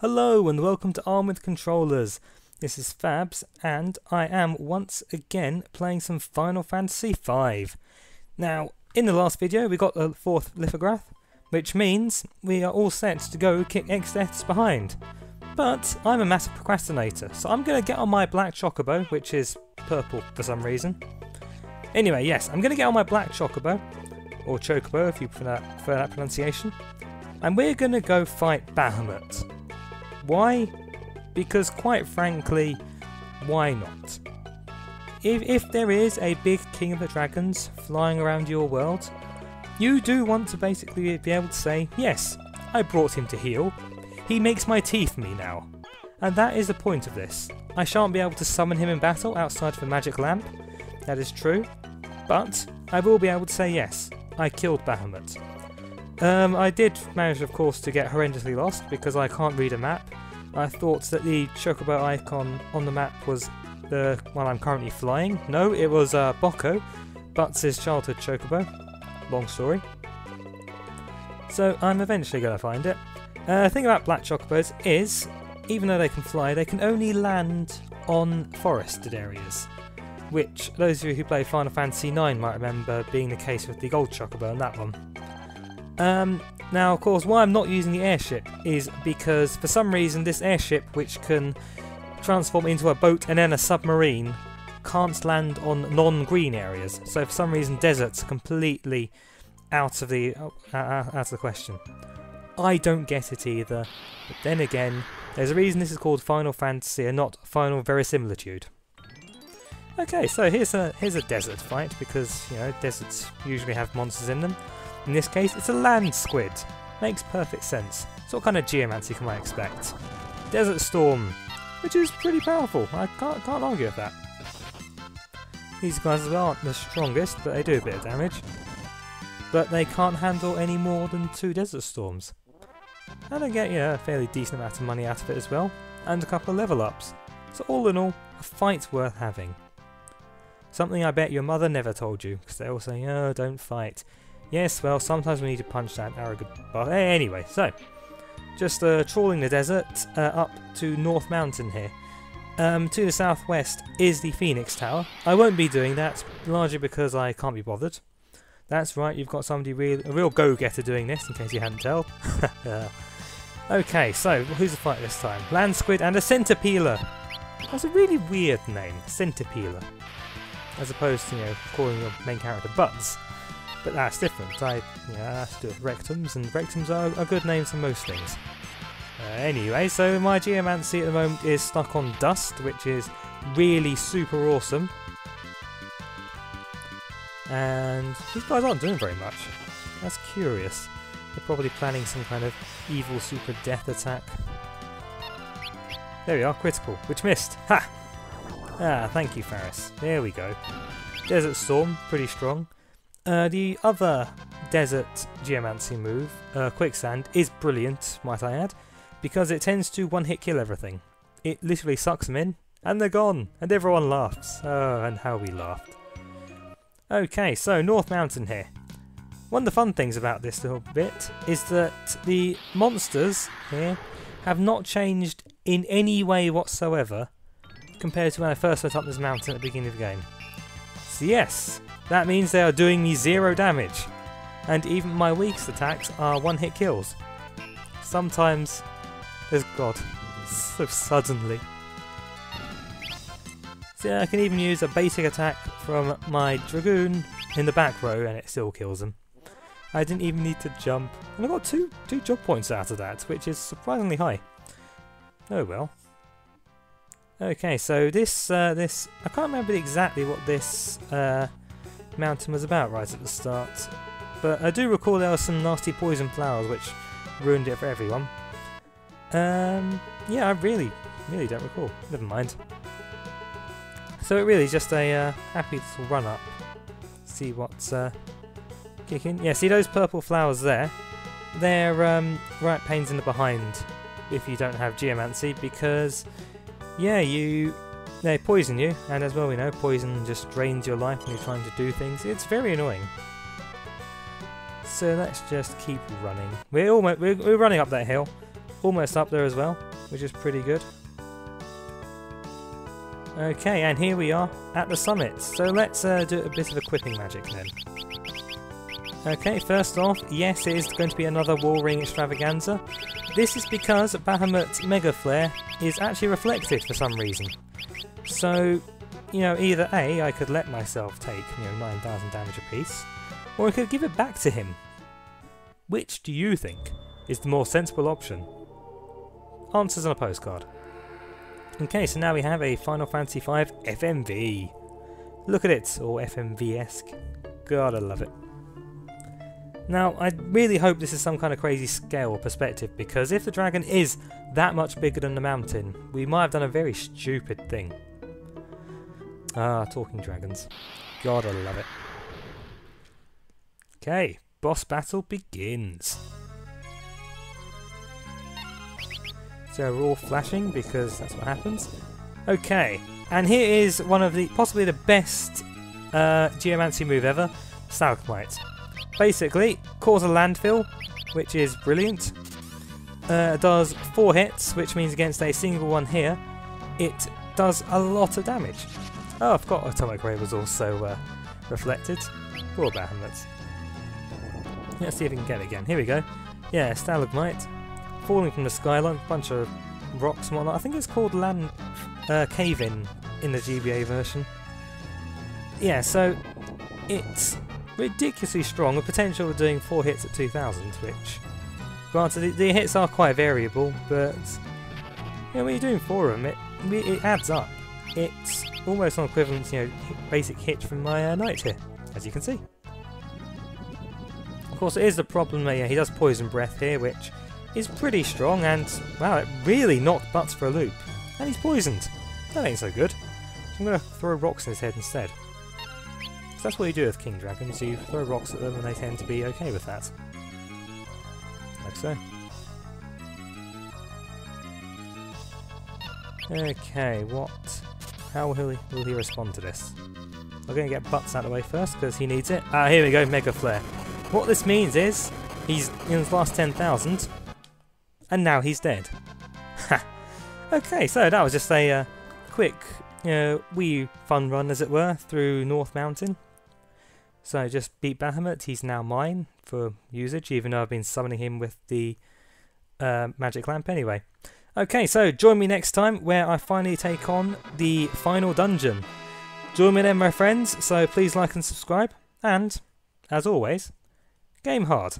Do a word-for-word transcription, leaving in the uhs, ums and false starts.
Hello and welcome to Arm with Controllers. This is Fabs and I am once again playing some Final Fantasy five. Now, in the last video we got the fourth lithograph, which means we are all set to go kick Exdeath's behind. But I'm a massive procrastinator, so I'm going to get on my Black Chocobo, which is purple for some reason. Anyway, yes, I'm going to get on my Black Chocobo, or Chocobo if you prefer that pronunciation, and we're going to go fight Bahamut. Why? Because quite frankly, why not? If, if there is a big King of the Dragons flying around your world, you do want to basically be able to say, yes, I brought him to heal, he makes my teeth me now. And that is the point of this. I shan't be able to summon him in battle outside of a magic lamp, that is true, but I will be able to say yes, I killed Bahamut. Um, I did manage, of course, to get horrendously lost because I can't read a map. I thought that the Chocobo icon on the map was the one I'm currently flying. No, it was uh, Boko, Butz's childhood Chocobo. Long story. So I'm eventually going to find it. Uh, the thing about Black Chocobos is, even though they can fly, they can only land on forested areas, which those of you who play Final Fantasy nine might remember being the case with the Gold Chocobo and that one. Um, now, of course, why I'm not using the airship is because, for some reason, this airship, which can transform into a boat and then a submarine, can't land on non-green areas. So, for some reason, deserts are completely out of the uh, out of the question. I don't get it either. But then again, there's a reason this is called Final Fantasy and not Final Verisimilitude. Okay, so here's a here's a desert fight because, you know, deserts usually have monsters in them. In this case, it's a land squid. Makes perfect sense. So what kind of geomancy can I expect? Desert storm, which is pretty powerful. I can't, can't argue with that. These guys aren't the strongest, but they do a bit of damage. But they can't handle any more than two desert storms. And I get, you know, a fairly decent amount of money out of it as well, and a couple of level ups. So all in all, a fight worth having. Something I bet your mother never told you, because they all say, oh, don't fight. Yes, well, sometimes we need to punch that arrogant bastard. Anyway, so, just uh, trawling the desert uh, up to North Mountain here. Um, to the southwest is the Phoenix Tower. I won't be doing that, largely because I can't be bothered. That's right, you've got somebody real, a real go-getter doing this, in case you hadn't tell. uh, okay, so, who's the fight this time? Land Squid and a Centipela. That's a really weird name, Centipela. As opposed to, you know, calling your main character Butz. But that's different. I, yeah, I have to do with rectums, and rectums are a good name for most things. Uh, anyway, so my geomancy at the moment is stuck on dust, which is really super awesome. And these guys aren't doing very much. That's curious. They're probably planning some kind of evil super death attack. There we are, critical, which missed. Ha! Ah, thank you, Faris. There we go. Desert Storm, pretty strong. Uh, the other desert geomancy move, uh, Quicksand, is brilliant, might I add, because it tends to one-hit kill everything. It literally sucks them in, and they're gone, and everyone laughs. Oh, and how we laughed. Okay, so North Mountain here. One of the fun things about this little bit is that the monsters here have not changed in any way whatsoever compared to when I first went up this mountain at the beginning of the game. So yes, that means they are doing me zero damage, and even my weakest attacks are one-hit kills. Sometimes, there's God, so suddenly. So yeah, I can even use a basic attack from my Dragoon in the back row and it still kills them. I didn't even need to jump, and I got two, two job points out of that, which is surprisingly high. Oh well. Okay, so this, uh, this, I can't remember exactly what this, uh, mountain was about right at the start, but I do recall there were some nasty poison flowers which ruined it for everyone. Um, yeah, I really, really don't recall. Never mind. So it really is just a uh, happy little run up. See what's uh, kicking. Yeah, see those purple flowers there? They're um, right pains in the behind if you don't have geomancy because, yeah, you. They poison you, and as well we know, poison just drains your life when you're trying to do things. It's very annoying. So let's just keep running. We're almost we're, we're running up that hill, almost up there as well, which is pretty good. Okay, and here we are at the summit. So let's uh, do a bit of equipping magic then. Okay, first off, yes, it is going to be another Wall Ring extravaganza. This is because Bahamut's Mega Flare is actually reflected for some reason. So, you know, either A, I could let myself take, you know, nine thousand damage apiece, or I could give it back to him. Which do you think is the more sensible option? Answers on a postcard. Okay, so now we have a Final Fantasy five F M V. Look at it, all F M V-esque. God, I love it. Now, I really hope this is some kind of crazy scale perspective, because if the dragon is that much bigger than the mountain, we might have done a very stupid thing. Ah, talking dragons. God, I love it. Okay, boss battle begins. So we're all flashing, because that's what happens. Okay, and here is one of the, possibly the best uh, Geomancy move ever, Salchmite. Basically, cause a landfill, which is brilliant. Uh, does four hits, which means against a single one here, it does a lot of damage. Oh, I forgot Atomic Ray was also uh, reflected. Poor Bahamut. Let's see if we can get it again. Here we go. Yeah, Stalagmite. Falling from the skyline, bunch of rocks and whatnot. I think it's called land uh, cave-in in the G B A version. Yeah, so it's ridiculously strong, with potential of doing four hits at two thousand, which, granted, the, the hits are quite variable, but you know, when you're doing four of them, it, it adds up. It's almost an equivalent, you know, basic hit from my uh, knight here, as you can see. Of course, it is the problem that yeah, he does Poison Breath here, which is pretty strong, and wow, it really knocked Butz for a loop. And he's poisoned. That ain't so good. So I'm going to throw rocks in his head instead. So that's what you do with king dragons, you throw rocks at them and they tend to be okay with that. Like so. Okay, what... how will he, will he respond to this? I'm going to get Butz out of the way first, because he needs it. Ah, here we go, Mega Flare. What this means is, he's in his last ten thousand, and now he's dead. Ha! Okay, so that was just a uh, quick, you know, wee fun run, as it were, through North Mountain. So just beat Bahamut, he's now mine for usage, even though I've been summoning him with the uh, magic lamp anyway. Okay, so join me next time where I finally take on the final dungeon. Join me then, my friends, so please like and subscribe, and, as always, game hard.